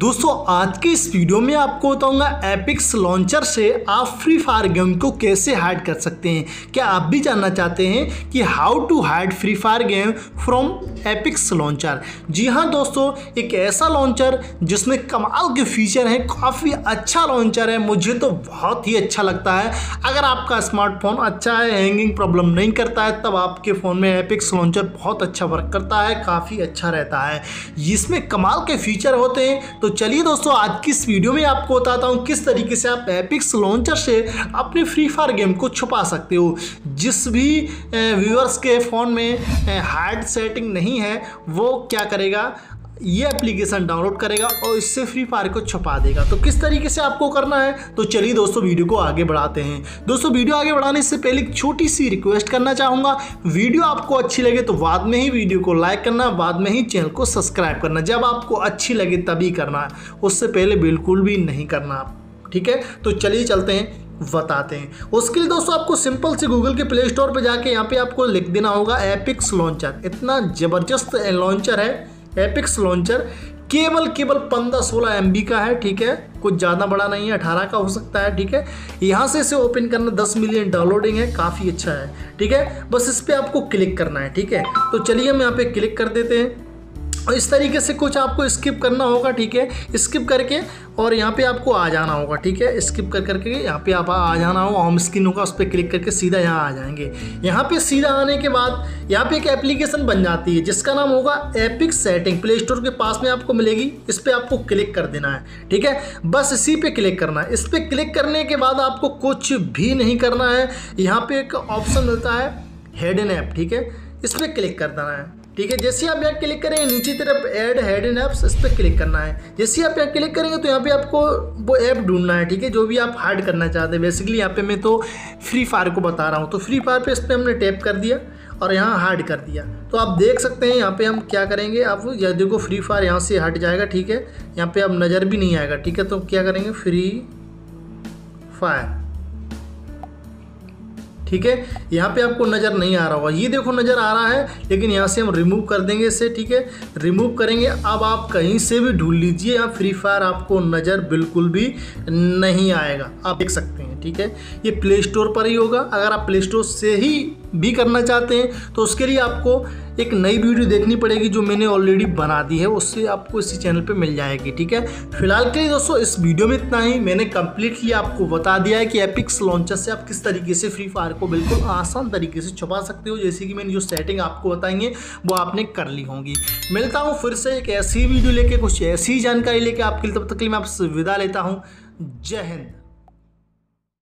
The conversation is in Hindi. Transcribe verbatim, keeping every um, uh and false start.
दोस्तों आज के इस वीडियो में आपको बताऊंगा एपिक्स लॉन्चर से आप फ्री फायर गेम को कैसे हाइड कर सकते हैं। क्या आप भी जानना चाहते हैं कि how to hide free fire game from epics launcher? जी हाँ दोस्तों, एक ऐसा लॉन्चर जिसमें कमाल के फीचर हैं, काफ़ी अच्छा लॉन्चर है, मुझे तो बहुत ही अच्छा लगता है। अगर आपका स्मार्टफोन अच्छा है, हैंगिंग प्रॉब्लम नहीं करता है, तब आपके फ़ोन में एपिक्स लॉन्चर बहुत अच्छा वर्क करता है, काफ़ी अच्छा रहता है, इसमें कमाल के फीचर होते हैं। तो चलिए दोस्तों, आज की इस वीडियो में आपको बताता हूँ किस तरीके से आप एपिक्स लॉन्चर से अपने फ्री फायर गेम को छुपा सकते हो। जिस भी व्यूअर्स के फ़ोन में हाइड सेटिंग नहीं है, वो क्या करेगा, ये एप्लीकेशन डाउनलोड करेगा और इससे फ्री फायर को छुपा देगा। तो किस तरीके से आपको करना है, तो चलिए दोस्तों वीडियो को आगे बढ़ाते हैं। दोस्तों वीडियो आगे बढ़ाने से पहले एक छोटी सी रिक्वेस्ट करना चाहूँगा, वीडियो आपको अच्छी लगे तो बाद में ही वीडियो को लाइक करना, बाद में ही चैनल को सब्सक्राइब करना, जब आपको अच्छी लगे तभी करना, उससे पहले बिल्कुल भी नहीं करना, ठीक है। तो चलिए चलते हैं, बताते हैं। उसके लिए दोस्तों आपको सिंपल से गूगल के प्ले स्टोर पर जाके यहाँ पर आपको लिख देना होगा एपिक्स लॉन्चर। इतना ज़बरदस्त लॉन्चर है एपिक्स लॉन्चर, केवल केवल पंद्रह सोलह एमबी का है, ठीक है, कुछ ज़्यादा बड़ा नहीं है, अठारह का हो सकता है, ठीक है। यहाँ से इसे ओपन करना, दस मिलियन डाउनलोडिंग है, काफ़ी अच्छा है, ठीक है। बस इस पर आपको क्लिक करना है, ठीक है। तो चलिए हम यहाँ पे क्लिक कर देते हैं और इस तरीके से कुछ आपको स्किप करना होगा, ठीक है, स्किप करके और यहाँ पे आपको आ जाना होगा, ठीक है। स्किप कर करके यहाँ पे आप आ जाना होगा, होम स्क्रीन होगा, उस पर क्लिक करके सीधा यहाँ आ जाएंगे। यहाँ पे सीधा आने के बाद यहाँ पे एक एप्लीकेशन बन जाती है जिसका नाम होगा एपिक सेटिंग, प्ले स्टोर के पास में आपको मिलेगी। इस पर आपको क्लिक कर देना है, ठीक है, बस इसी पर क्लिक करना है। इस पर क्लिक करने के बाद आपको कुछ भी नहीं करना है। यहाँ पर एक ऑप्शन मिलता है हिडन ऐप, ठीक है, इस पर क्लिक कर देना है, ठीक है। जैसे आप यहाँ क्लिक करेंगे नीचे तरफ ऐड हिडन ऐप्स, इस पर क्लिक करना है। जैसे आप यहाँ क्लिक करेंगे तो यहाँ पे आपको वो ऐप ढूंढना है, ठीक है, जो भी आप हाइड करना चाहते हैं। बेसिकली यहाँ पे मैं तो फ्री फायर को बता रहा हूँ, तो फ्री फायर पे इस पर हमने टैप कर दिया और यहाँ हाइड कर दिया। तो आप देख सकते हैं यहाँ पे हम क्या करेंगे, आप यह देखो फ्री फायर यहाँ से हट जाएगा, ठीक है, यहाँ पर अब नज़र भी नहीं आएगा, ठीक है। तो क्या करेंगे, फ्री फायर, ठीक है, यहाँ पे आपको नज़र नहीं आ रहा होगा, ये देखो नज़र आ रहा है, लेकिन यहाँ से हम रिमूव कर देंगे इसे, ठीक है, रिमूव करेंगे। अब आप कहीं से भी ढूंढ लीजिए, यहाँ फ्री फायर आपको नज़र बिल्कुल भी नहीं आएगा, आप देख सकते हैं, ठीक है। ये प्ले स्टोर पर ही होगा, अगर आप प्ले स्टोर से ही भी करना चाहते हैं तो उसके लिए आपको एक नई वीडियो देखनी पड़ेगी जो मैंने ऑलरेडी बना दी है, उससे आपको इसी चैनल पे मिल जाएगी, ठीक है। फिलहाल के लिए दोस्तों इस वीडियो में इतना ही, मैंने कंप्लीटली आपको बता दिया है कि एपिक्स लॉन्चर से आप किस तरीके से फ्री फायर को बिल्कुल आसान तरीके से छुपा सकते हो। जैसे कि मैंने जो सेटिंग आपको बताई है वो आपने कर ली होंगी। मिलता हूँ फिर से एक ऐसी वीडियो लेके, कुछ ऐसी जानकारी लेके आपके लिए, तब तक के लिए मैं आपसे विदा लेता हूँ। जय हिंद।